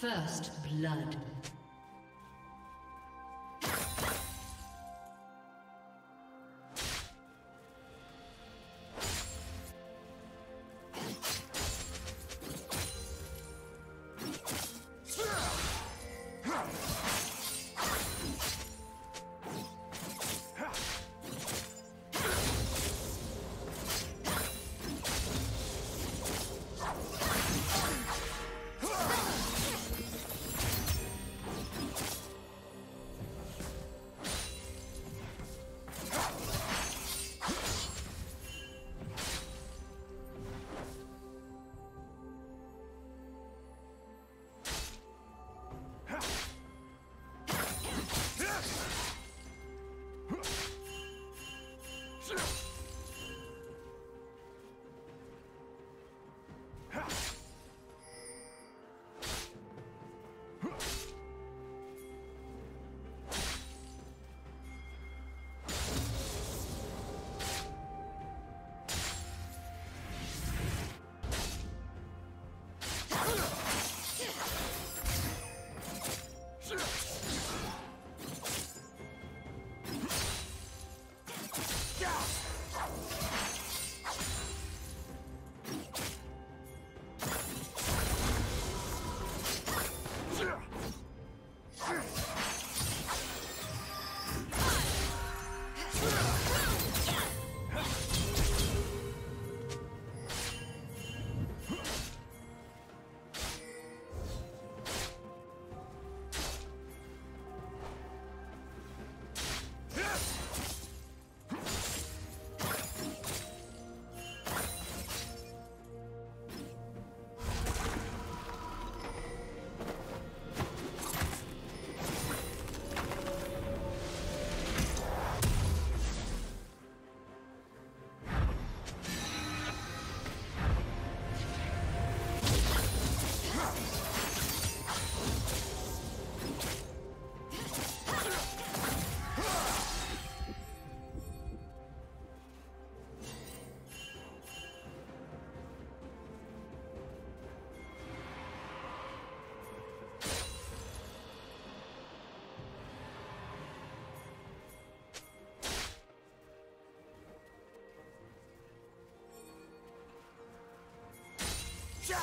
First blood. Yeah!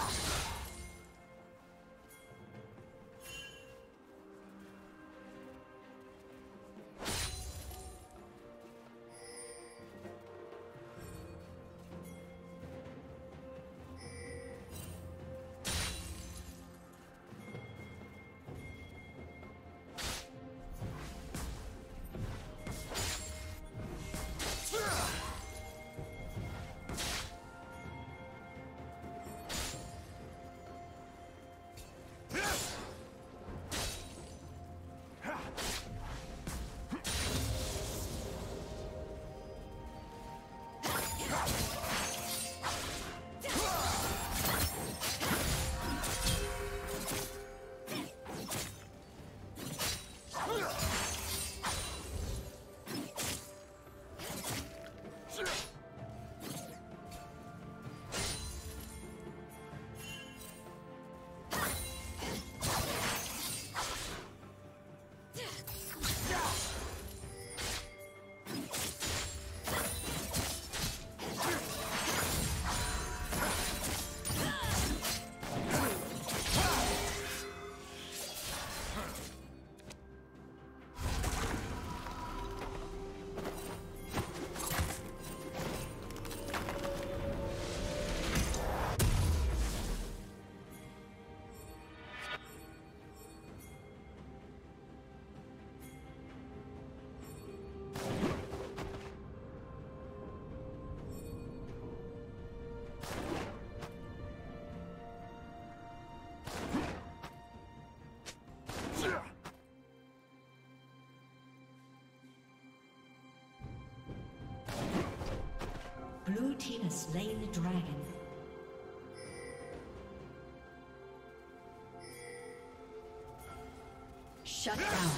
Blue team has slain the dragon. Shut down.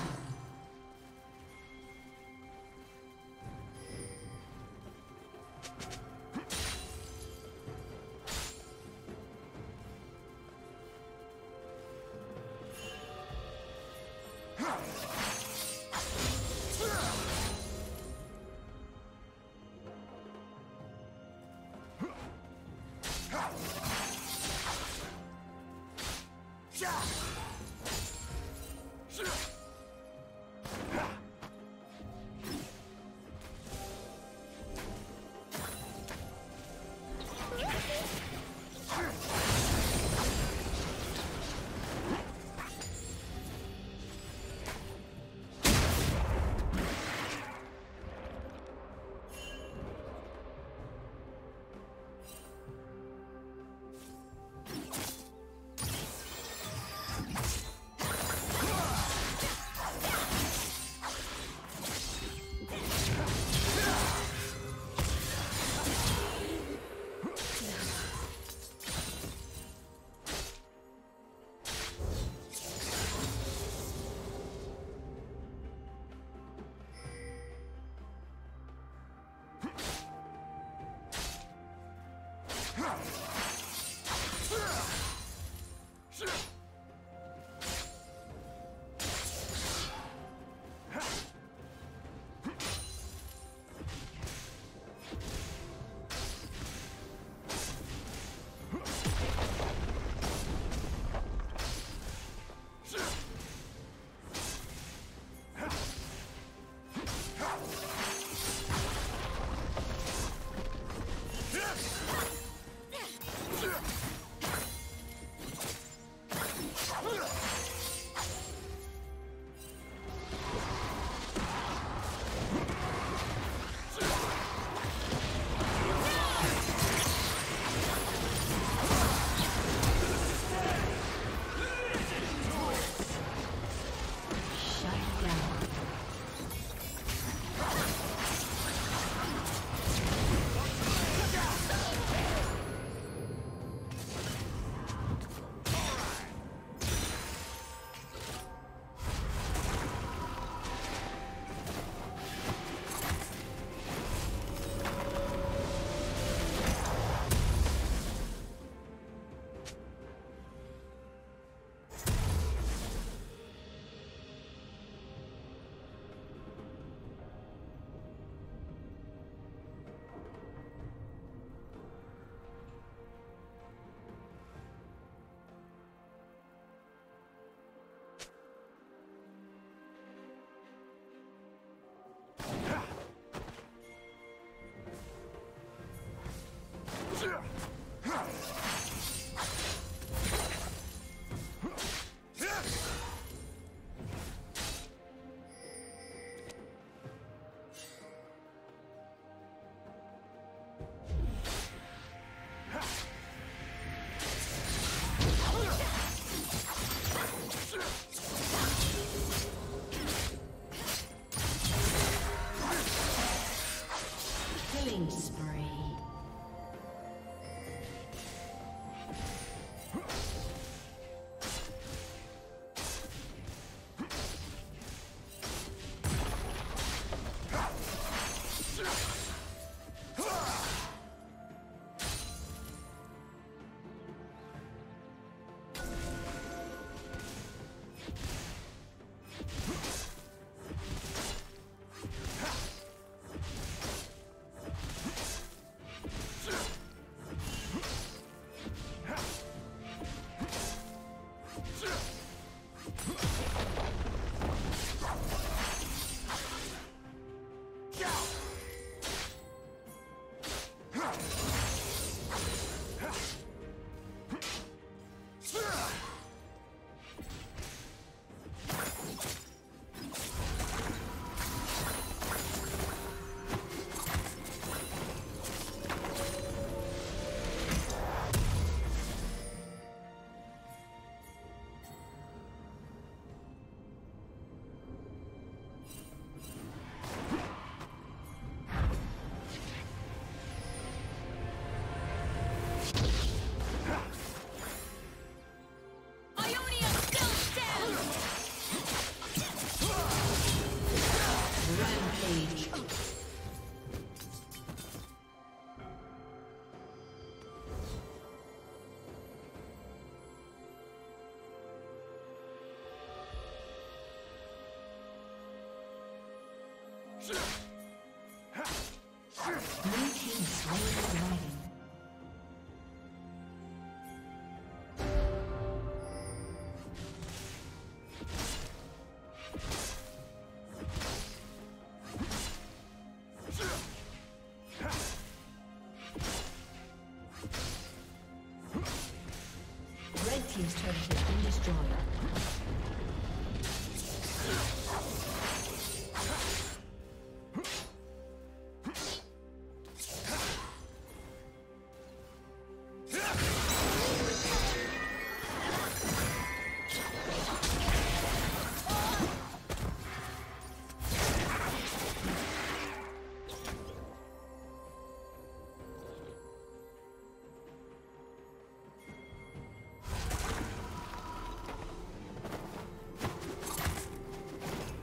team's turret has been destroyed.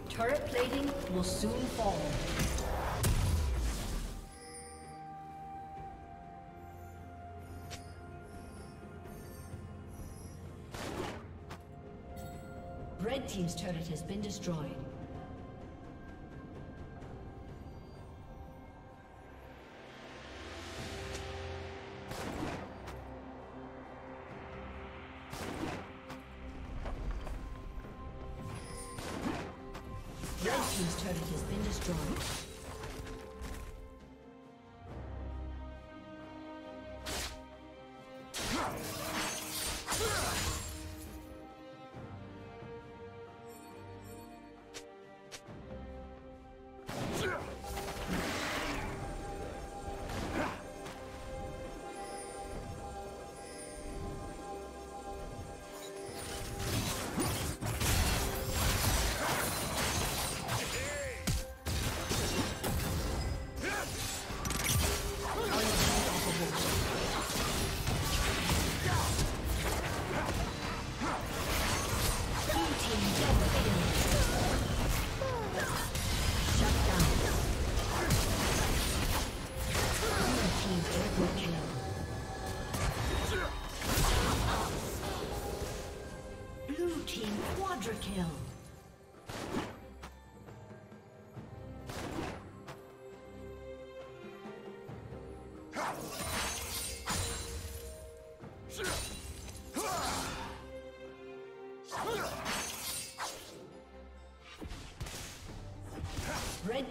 Turret plating will soon fall. Red team's turret has been destroyed. Red